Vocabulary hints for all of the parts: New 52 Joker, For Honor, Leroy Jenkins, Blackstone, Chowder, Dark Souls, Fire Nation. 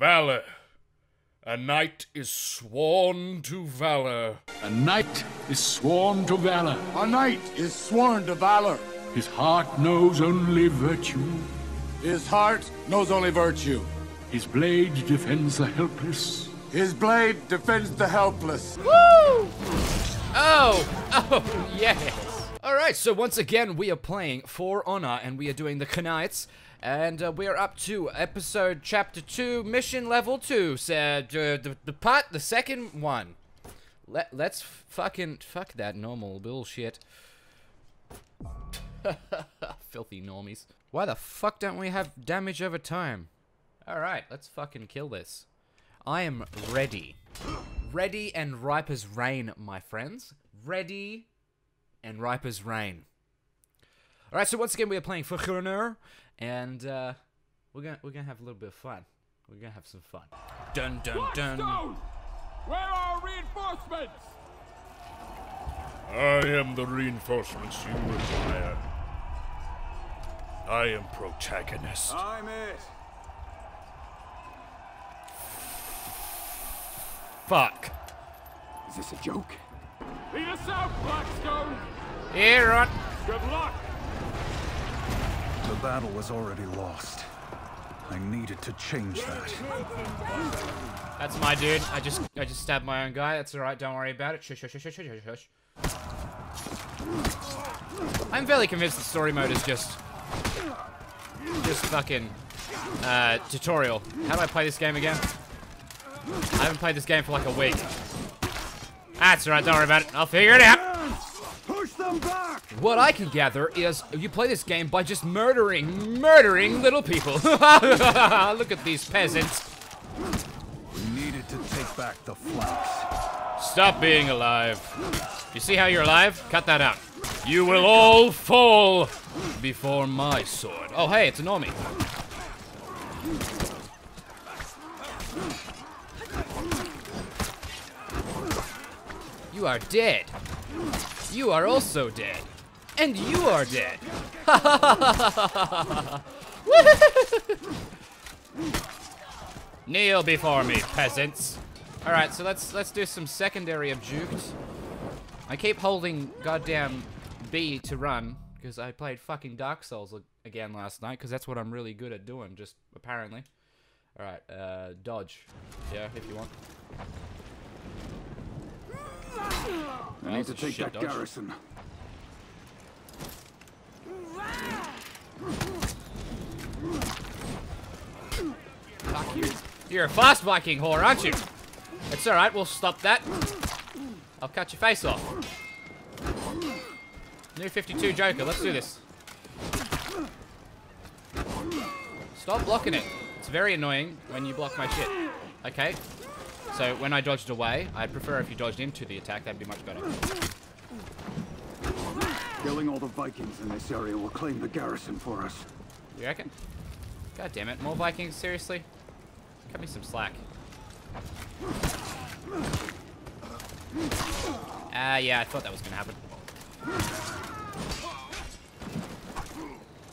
Valor. A knight is sworn to valor. A knight is sworn to valor. A knight is sworn to valor. His heart knows only virtue. His heart knows only virtue. His blade defends the helpless. His blade defends the helpless. Woo! Oh, yes. All right, so once again, we are playing For Honor, and we are doing the Knights. And we are up to episode chapter 2, mission level 2, the second one. Let's fucking, fuck that normal bullshit. Filthy normies. Why the fuck don't we have damage over time? Alright, let's fucking kill this. I am ready. Ready and ripe as rain, my friends. Ready and ripe as rain. Alright, so once again we are playing For Honor. And we're gonna have a little bit of fun. We're gonna have some fun. Dun dun dun. Blackstone! Where are reinforcements? I am the reinforcements you require. I am protagonist. I'm it. Fuck. Is this a joke? Lead us out, Blackstone. Here, yeah, right. Good luck. The battle was already lost. I needed to change that. That's my dude. I just stabbed my own guy. That's alright, don't worry about it. Shush, shush, shush, shush, shush, shush. I'm fairly convinced the story mode is just fucking tutorial. How do I play this game again? I haven't played this game for like a week. That's alright, don't worry about it. I'll figure it out. Push them back! What I can gather is you play this game by just murdering little people. Look at these peasants. We needed to take back the flanks. Stop being alive. You see how you're alive? Cut that out. You will all fall before my sword. Oh, hey, it's a normie. You are dead. You are also dead. And you are dead. Kneel before me, peasants. Alright, so let's do some secondary abducts. I keep holding goddamn B to run, because I played fucking Dark Souls again last night, because that's what I'm really good at doing, just apparently. Alright, dodge. Yeah, if you want. I need to take that garrison. Fuck you. You're a fast Viking whore, aren't you? It's alright, we'll stop that. I'll cut your face off. New 52 Joker, let's do this. Stop blocking it. It's very annoying when you block my shit. Okay. So when I dodged away, I'd prefer if you dodged into the attack, that'd be much better. Killing all the Vikings in this area will claim the garrison for us. You reckon? God damn it, more Vikings, seriously? Cut me some slack. Ah, yeah, I thought that was gonna happen.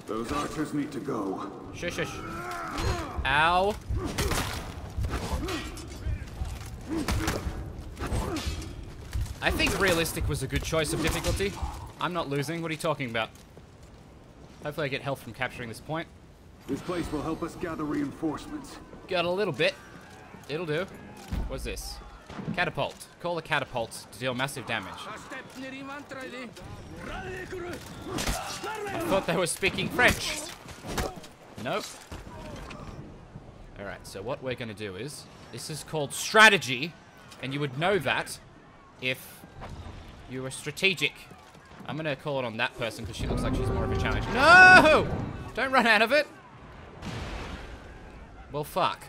Those archers need to go. Shush, shush. Ow. I think realistic was a good choice of difficulty. I'm not losing. What are you talking about? Hopefully I get health from capturing this point. This place will help us gather reinforcements. Got a little bit. It'll do. What's this? Catapult. Call the catapults to deal massive damage. I thought they were speaking French. Nope. Alright, so what we're going to do is... This is called strategy, and you would know that if you were strategic. I'm going to call it on that person because she looks like she's more of a challenge. No! Don't run out of it! Well, fuck.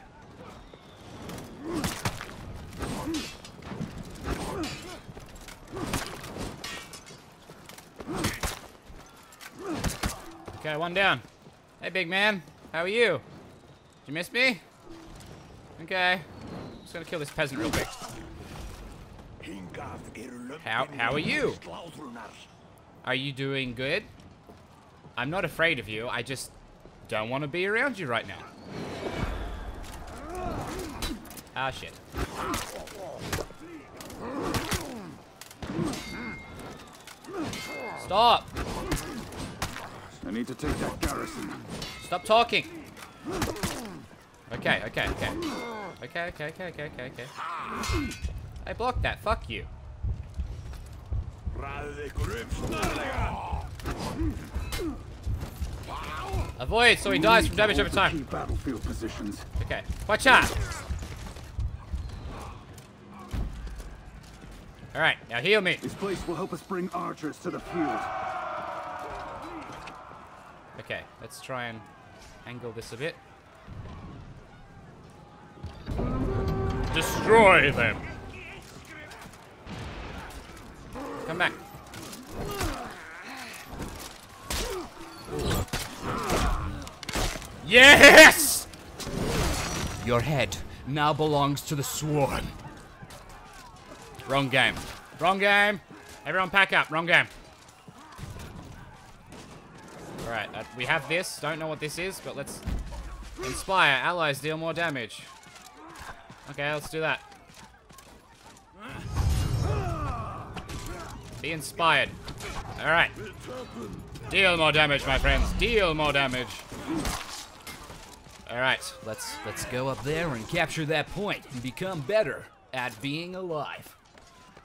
Okay, one down. Hey, big man. How are you? Did you miss me? Okay, I'm just gonna kill this peasant real quick. How are you? Are you doing good? I'm not afraid of you, I just don't want to be around you right now. Ah, shit. Stop! I need to take that garrison. Stop talking! Okay, okay, okay. Okay, okay, okay, okay, okay, okay. I blocked that, fuck you. Avoid, so he dies from damage over time. Battlefield positions. Okay, watch out! Alright, now heal me. This place will help us bring archers to the field. Okay, let's try and angle this a bit. Destroy them! Come back. Yes! Your head now belongs to the swarm. Wrong game. Wrong game. Everyone pack up. Wrong game. Alright, we have this. Don't know what this is, but let's... Inspire. Allies deal more damage. Okay, let's do that. Be inspired. Alright. Deal more damage, my friends. Deal more damage. Alright, let's go up there and capture that point and become better at being alive.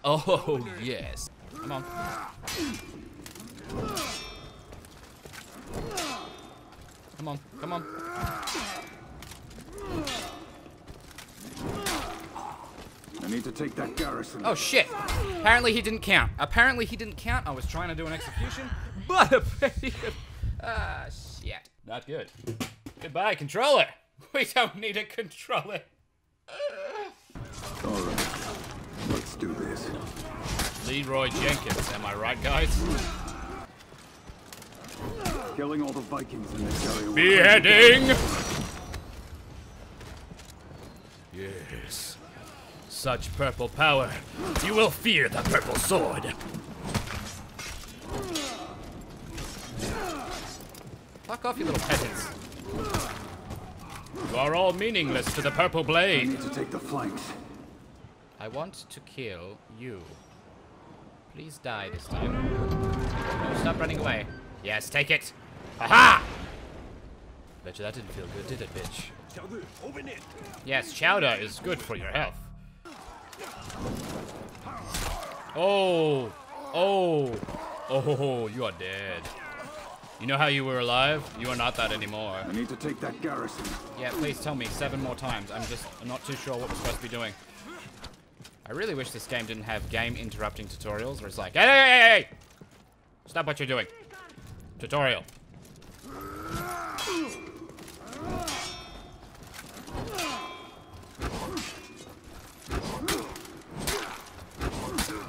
Oh, yes. Come on. Come on, come on. I need to take that garrison. Oh, shit. Apparently he didn't count. Apparently he didn't count. I was trying to do an execution, but... Ah, shit. Not good. Goodbye, controller. We don't need a controller. All right, let's do this. Leroy Jenkins, am I right, guys? Killing all the Vikings in this area. Beheading. Yes. Such purple power. You will fear the purple sword. Fuck off, you little peasants. You are all meaningless to the purple blade. I need to take the flanks. I want to kill you. Please die this time. No, stop running away. Yes, take it. Aha! Bet you that didn't feel good, did it, bitch? Chowder, open it. Yes, chowder is good for your health. Oh, oh, oh! You are dead. You know how you were alive? You are not that anymore. I need to take that garrison. Yeah, please tell me 7 more times. I'm just not too sure what we're supposed to be doing. I really wish this game didn't have game interrupting tutorials where it's like, hey, hey, hey! Stop what you're doing. Tutorial.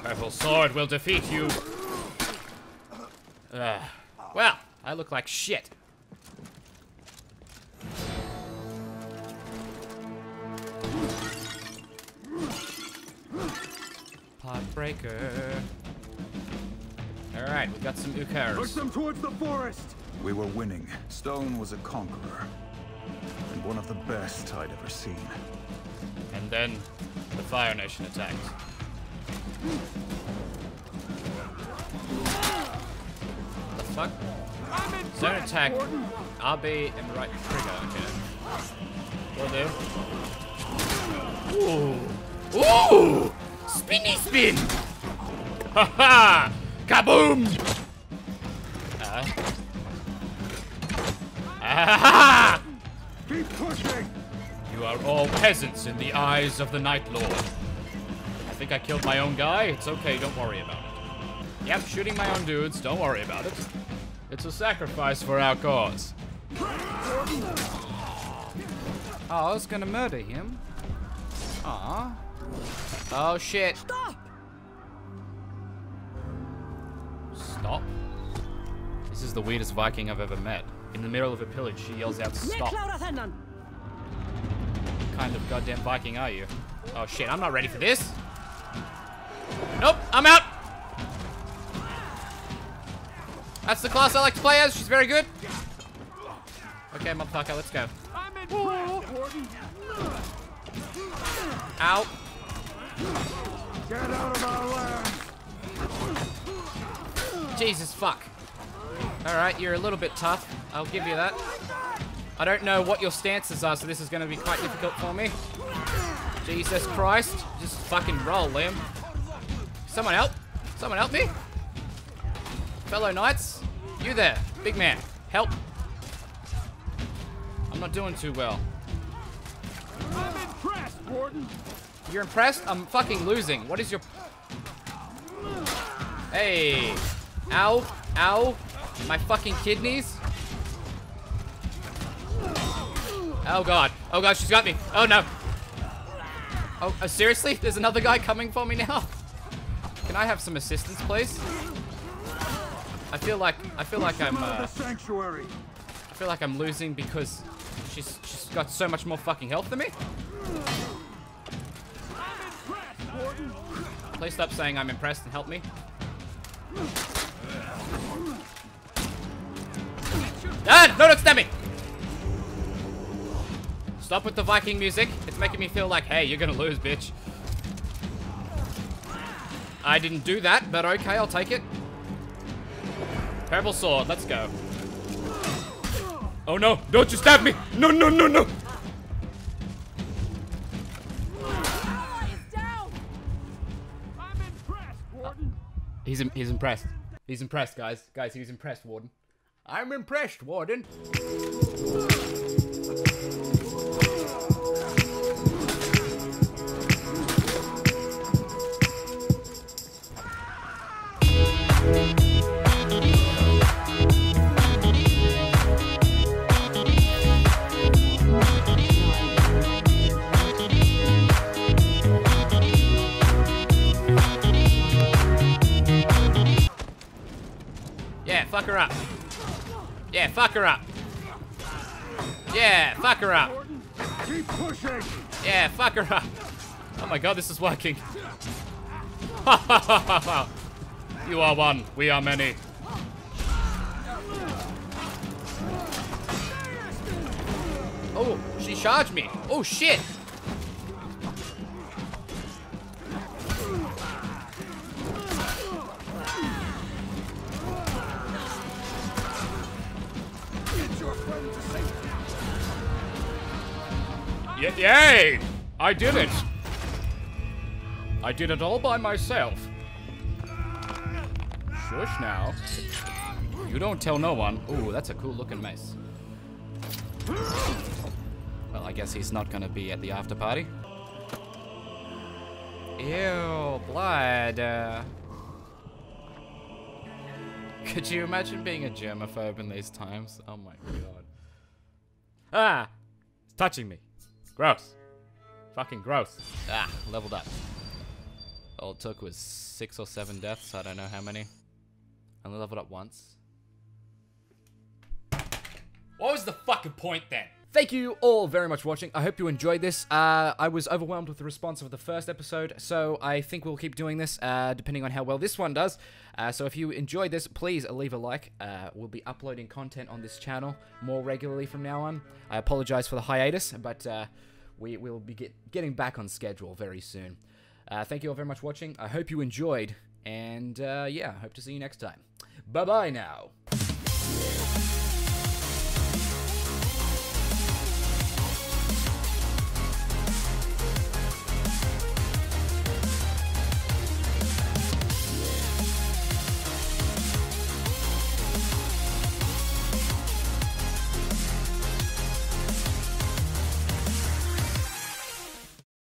Purple sword will defeat you. Well. I look like shit. Potbreaker. Alright, we got some ukars. Push them towards the forest! We were winning. Stone was a conqueror. And one of the best I'd ever seen. And then, the Fire Nation attacked. What the fuck? Zone attack, RB and right trigger, okay. Will do. Ooh! Ooh! Spinny spin! Haha! Kaboom! Ah! Keep pushing! You are all peasants in the eyes of the Night Lord. I think I killed my own guy. It's okay, don't worry about it. Yep, shooting my own dudes, don't worry about it. It's a sacrifice for our cause. Oh, I was gonna murder him. Aww. Oh shit. Stop! Stop? This is the weirdest Viking I've ever met. In the middle of a pillage, she yells out, stop. What kind of goddamn Viking are you? Oh shit, I'm not ready for this. Nope, I'm out! That's the class I like to play as. She's very good. Okay, motherfucker, let's go. Ow. Get out of my way. Jesus, fuck. Alright, you're a little bit tough. I'll give you that. I don't know what your stances are, so this is going to be quite difficult for me. Jesus Christ. Just fucking roll, Liam. Someone help. Someone help me. Fellow knights. You there. Big man. Help. I'm not doing too well. I'm impressed, Gordon. You're impressed? I'm fucking losing. What is your... Hey. Ow. Ow. My fucking kidneys. Oh, God. Oh, God, she's got me. Oh, no. Oh, seriously? There's another guy coming for me now? Can I have some assistance, please? I feel like I'm, I feel like I'm losing because she's got so much more fucking health than me. Please stop saying I'm impressed and help me. Ah! No, don't stab me! Stop with the Viking music. It's making me feel like, hey, you're gonna lose, bitch. I didn't do that, but okay, I'll take it. Purple sword, let's go. Oh no, don't you stab me! No, no, no, no! He's impressed. He's impressed, guys. Guys, he's impressed, Warden. I'm impressed, Warden. Fuck her up. Yeah, fuck her up. Yeah, fuck her up. Keep pushing. Yeah, fuck her up. Oh my god, this is working. You are one, we are many. Oh, she charged me. Oh shit. Yay! I did it! I did it all by myself. Shush now. You don't tell no one. Ooh, that's a cool looking mace. Well, I guess he's not gonna be at the after party. Ew, blood. Could you imagine being a germaphobe in these times? Oh my god. Ah! It's touching me. Gross. Fucking gross. Ah, leveled up. All it took was 6 or 7 deaths, I don't know how many. I only leveled up once. What was the fucking point then? Thank you all very much for watching. I hope you enjoyed this. I was overwhelmed with the response of the first episode, so I think we'll keep doing this, depending on how well this one does. So if you enjoyed this, please leave a like. We'll be uploading content on this channel more regularly from now on. I apologize for the hiatus, but we will be getting back on schedule very soon. Thank you all very much for watching. I hope you enjoyed, and yeah, hope to see you next time. Bye-bye now.